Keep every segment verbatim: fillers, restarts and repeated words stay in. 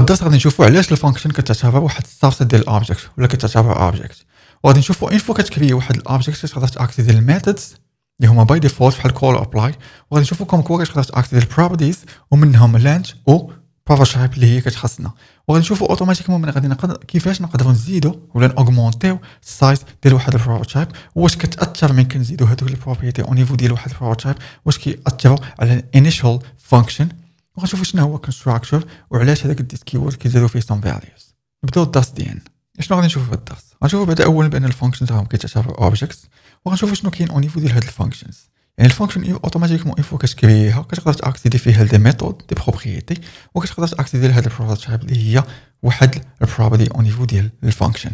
بالضبط غادي نشوفوا علاش الفانكشن كتعتبر واحد الصابسه ديال الاوبجيكت ولا كتعتبر اوبجيكت. وغادي نشوفوا اين فوا كتكري واحد الاوبجيكت كتقدر تاكتيفي الميثودز اللي هما باي ديفولت بحال كول ابلاي، وغادي نشوفوا كوم كوا كتقدر تاكتيفي البروبرتيز ومنهم لانج و بافاشايب اللي هي كتخصنا. وغادي نشوفوا اوتوماتيكمون من غادي نقدر كيفاش نقدروا نزيدوا ولا ناغمونتيو السايز ديال واحد البروتوتايب، واش كتاثر من كنزيدوا هذوك البروبرتي اون نيفو ديال واحد البروتوتايب، واش كياثروا على الانيشال فانكشن. وغنشوفوا شنو هو كونستراكتور وعلاش هذاك الديسكيورد كيزادوا فيه سام فاليوز. نبداو الدرس ديالنا. شنو غادي نشوفوا في الدرس؟ غنشوفوا بعدا اولا بان الفانكشنز راهم كيتعتبروا اوبجيكتس، وغنشوفوا شنو كاين اون نيفو ديال هاد الفانكشنز. يعني الفانكشن اوتوماتيكمون اون فوا كتكرييها كتقدر تاكتيفي فيها دي ميثود دي بروبريتي، وكتقدر تاكتيفي هاد البروتوتايب اللي هي واحد البروبرتي اون نيفو ديال الفانكشن.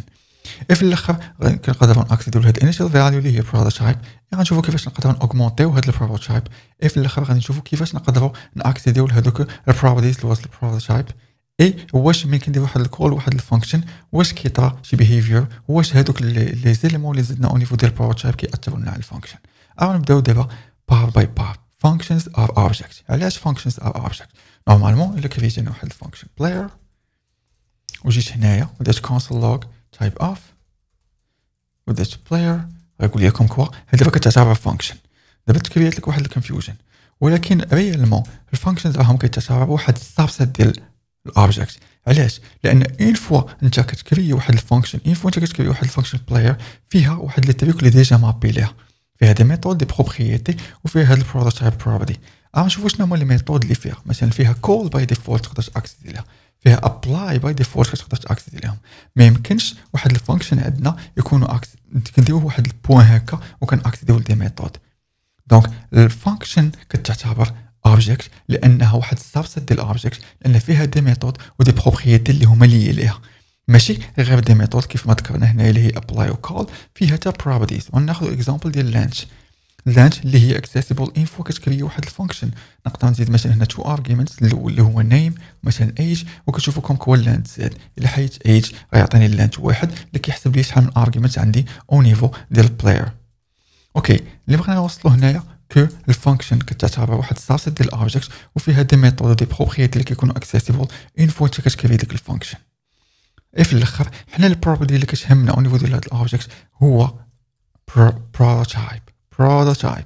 اي في الاخر كنقدروا ناكتيفيو هاد الانيشال فاليو اللي هي بروتوتايب، غنشوفوا كيفاش نقدروا ناغمونتيو هاد البروتوتايب. اي في الاخر غادي نشوفوا كيفاش نقدروا ناكتيفيو هادوك البروبرتيز اللي وصل البروتوتايب، اي واش ممكن ندير واحد الكول واحد الفانكشن، واش كيطرا شي بيهيفير، واش هادوك لي زيليمون اللي زدنا اون نيفو ديال البروتوتايب كيأثروا لنا على الفانكشن. أو نبداو دابا بار باي بار. functions are objects. علاش functions are objects؟ نورمالمون إلا كريت أنا واحد الفانكشن بلاير وجيت هنايا ودرت console log type of ودرت player، غيقول لكم كوا هاد دابا كتعتبر function. دابا تكريت لك واحد الكونفيوجن، ولكن ريالمون الفانكشنز راهم كيتعتبر واحد السابسيت ديال الاوبجيكت. علاش؟ لان اون فوا انت كتكري واحد الفانكشن، اون فوا انت كتكري واحد الفانكشن بلاير فيها واحد لي تريك اللي ديجا مابي ليها، فيها دي ميثود دي بروبريتي وفيها هاد البروتوتايب بروبرتي. عا نشوفوا شنو هما لي ميثود اللي فيها. مثلا فيها كول باي ديفولت تقدر تاكسيدي لها، فيها ابلاي باي ديفولت كتقدر تاكسيدي لهم. ما يمكنش واحد الفانكشن عندنا يكونوا كنديروه واحد البوان هكا وكناكسيديو لدي ميثود. دونك الفانكشن كتعتبر اوبجيكت لانها واحد السابسيت ديال اوبجيكت، لان فيها دي ميثود ودي بروبريتي اللي هما لي ليها، ماشي غير دي ميثود كيف ما ذكرنا هنا اللي هي ابلاي وكول، فيها تا بروبرتيز. وناخذ اكزامبل ديال لانش. لانش اللي هي اكسيسيبل ان فوا كتكري واحد الفانكشن، نقدر نزيد مثلا هنا تو ارغيومنتس، الاول اللي هو نيم مثلا ايج، وكتشوفوا كوم كوا لانت زاد الى حيت ايج غيعطيني لانت واحد اللي كيحسب لي شحال من ارغيومنت عندي او نيفو ديال البلاير. اوكي اللي بغينا نوصلوا هنايا كو الفانكشن كتعتبر واحد السابسيت ديال الاوبجيكت وفيها دي ميثود دي بروبريتي اللي كيكونوا اكسيسيبل ان فوا انت كتكري ديك الفانكشن. اي في الاخر حنا البروبرتي اللي كتهمنا اون نيفو ديال هاد الاوبجيكت هو بروتوتايب. بروتوتايب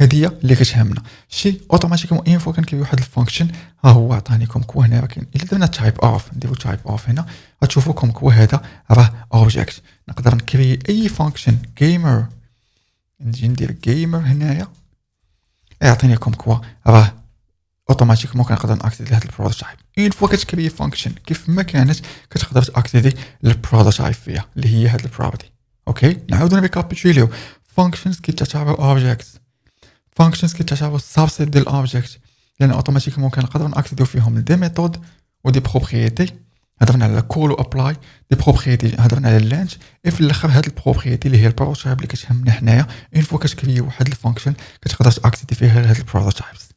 هادي اللي كتهمنا. شي اوتوماتيكمون اون فوا كنكري واحد الفانكشن، ها هو عطانيكم كوا هنا، ولكن الا درنا تايب اوف نديرو تايب اوف هنا غتشوفوا كوم كوا هذا راه اوبجيكت. نقدر نكري اي فانكشن جيمر، نجي ندير جيمر هنايا يعطينيكم كوا راه اوتوماتيكمون كنقدر ناكتيفي هاد البروتوتايب. اون فوا كتكري فانكشن كيف ما كانت كتقدر تاكتيفي البروتوتايب فيها اللي هي هاد البروبرتي. اوكي نعاودو نريكابيتوليو. فانكشنز كيتعتبروا اوبجيكتس، فانكشنز كيتعتبروا سابسيت ديال الاوبجيكت، لان اوتوماتيكمون كنقدروا ناكتيفيو فيهم دي ميثود ودي بروبريتي. هضرنا على كول وابلاي، دي بروبريتي هضرنا على لانج. اي في الاخر هاد البروبريتي اللي هي البروتوتايب اللي كتهمنا حنايا اون فوا كتكري واحد الفانكشن كتقدر تاكتيفي فيها هاد البروتوتايبس.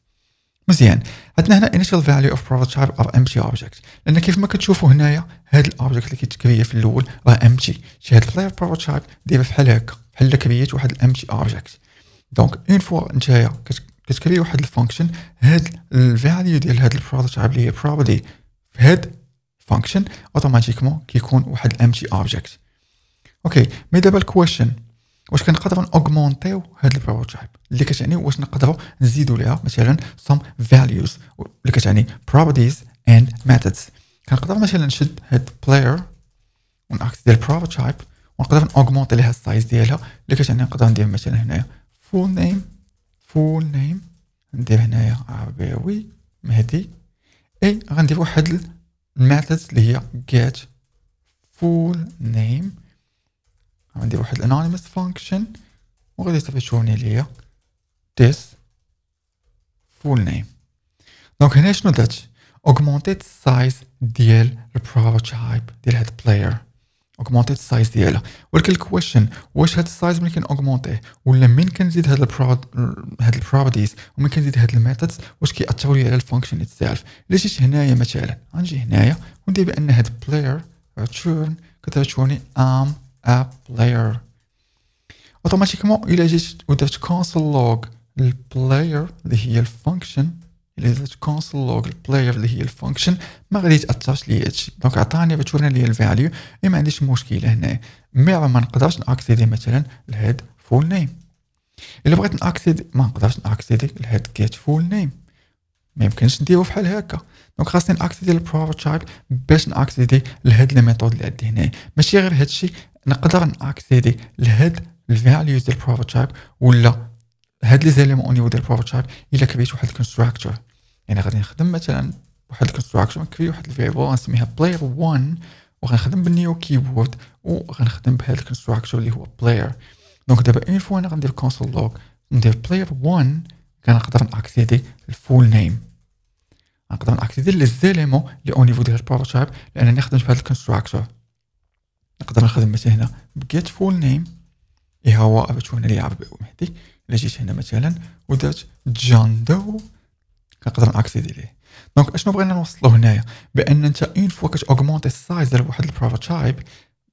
مزيان عندنا هنا initial value of prototype are empty objects، لان كيف ما كتشوفوا هنايا هاد الاوبجيكت اللي كيتكري في الاول راه empty. شي هاد البلاير بروتوتايب دايره بحال هكا، بحال كرييت واحد الامتي اوبجيكت. دونك اون فوا نتايا كتكري واحد الفانكشن، هاد الفاليو ديال هاد البروتوتايب اللي هي property في هاد الفانكشن اوتوماتيكمون كيكون واحد الامتي اوبجيكت. اوكي مي دابا الكويشن، واش كنقدروا ناغمونتيو هاد البروتوتايب اللي كتعني واش نقدروا نزيدوا ليها مثلا some values اللي كتعني properties and methods. كنقدر مثلا نشد هاد player وناكسيد البروتوتايب ونقدر ناغمونتي ليها السايز ديالها اللي كتعني نقدر ندير مثلا هنايا full name full name ندير هنايا عرباوي مهدي. اي غندير واحد الميثودز اللي هي get full name، عندي واحد الانونيمس فانكشن وغادي تفشوني ليا this فول نيم. دونك هنا شنو درت؟ اوغمونتيت السايز ديال البروتوتايب ديال هاد البلاير، اوغمونتيت السايز ديالها. ولكن الكويشن واش هاد السايز ملي كنأوغمونتيه ولا ملي كنزيد هاد البرود هاد البروبرتيز وملي كنزيد هاد الميثودز واش كيأثروا لي على الفانكشن اتسيلف؟ الا جيت هنايا مثلا غنجي هنايا وندير بان هاد البلاير ريتيرن كتريتوني ام a player. اوتوماتيكمون الى جيت ودرت console log البلاير اللي هي الفانكشن اللي درت console log player اللي هي الفانكشن ما غادي يتاثرش ليا هادشي. دونك عطاني بتورينا ليا الفاليو ما عنديش مشكله هنايا، مي ما نقدرش ناكسيدي مثلا لهاد فول نيم. الا بغيت ناكسيدي ما نقدرش ناكسيدي لهاد get full name، ما يمكنش نديرو فحال هكا. دونك خاصني ناكسيدي البروتوتايب باش ناكسيدي لهاد لي ميثود اللي عندي هنايا. ماشي غير هادشي، نقدر ناكسيدي لهاد الفاليوز ديال البروتوتايب ولا هاد لي زاليمون اونيو ديال البروتوتايب الا كريت واحد الكونستراكتور. يعني غادي نخدم مثلا واحد الكونستراكتور، نكري واحد الفاريبل غنسميها بلاير واحد وغنخدم بالنيو كيبورد وغنخدم بهاد الكونستراكتور اللي هو بلاير. دونك دابا اون فوا انا غندير كونسول لوغ ندير بلاير واحد كنقدر ناكسيدي الفول نيم، نقدر ناكسيدي لي زاليمون لي اونيو ديال البروتوتايب لانني خدمت بهاد الكونستراكتور. نقدر نخدم مثلا هنا بجيت فول نيم اي هو باش هنا لي عربي مهدي. الا جيت هنا مثلا ودرت جان دو كنقدر ناكسيدي ليه. دونك اشنو بغينا نوصلوا هنايا؟ بان انت اون فوا كتاغمونتي السايز ديال واحد البروتوتايب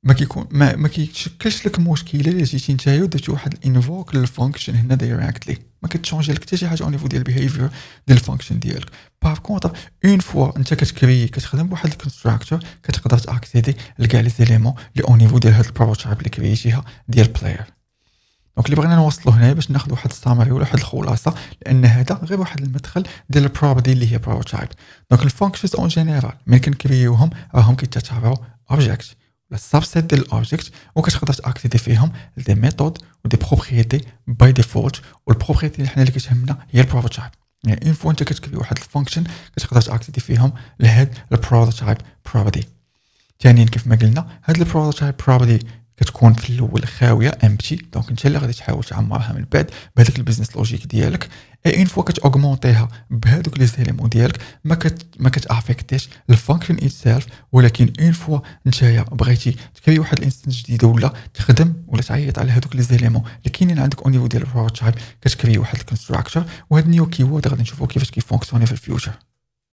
ما كيكون ما, ما كيتشكلش لك مشكله الا جيتي نتايا درتي واحد الانفوك للفانكشن هنا دايريكتلي، ما كتشونجي لك حتى شي حاجه اونيفو ديال البيهيفير ديال الفانكشن ديالك. باغ كونطر اون فوا انت كتكري كتخدم بواحد الكونستراكتور كتقدر تاكسيدي لكاع لي زيليمون لي اونيفو ديال هاد البروتوتايب اللي كريتيها ديال بلاير. دونك اللي بغينا نوصلو هنايا باش ناخذ واحد السامري ولا واحد الخلاصه، لان هذا غير واحد المدخل ديال البروبرتي اللي هي بروتوتايب. دونك الفانكشنز اون جينيرال ملي كنكريوهم راهم كيتعتبروا اوبجيكت ولا سابسيت ديال الاوبجيكت، وكتقدر تاكسيدي فيهم لدي ميثود ودي بروبريتي باي ديفولت، والبروبريتي اللي حنا اللي كتهمنا هي البروتوتايب. يعني اون فوا انت كتكري واحد الفانكشن كتقدر تاكسيدي فيهم لهاد البروتوتايب بروبرتي. ثانيا كيف ما قلنا هاد البروتوتايب بروبرتي كتكون في الاول خاويه امبتي، دونك انت اللي غادي تحاول تعمرها من بعد بهذاك البيزنس لوجيك ديالك. اي اون فوا كتاغمونتيها بهذوك لي زيليمون ديالك ما كت ما كتافيكتيش الفانكشن ايتسيلف، ولكن اون فوا نتايا بغيتي تكري واحد الانستنس جديده ولا تخدم ولا تعيط على هذوك لي زيليمون اللي كاينين عندك او نيفو ديال البروتوتايب كتكري واحد الكونستراكتور، وهاد نيو كيورد غادي نشوفو كيفاش كيفونكسيوني في الفيوتشر.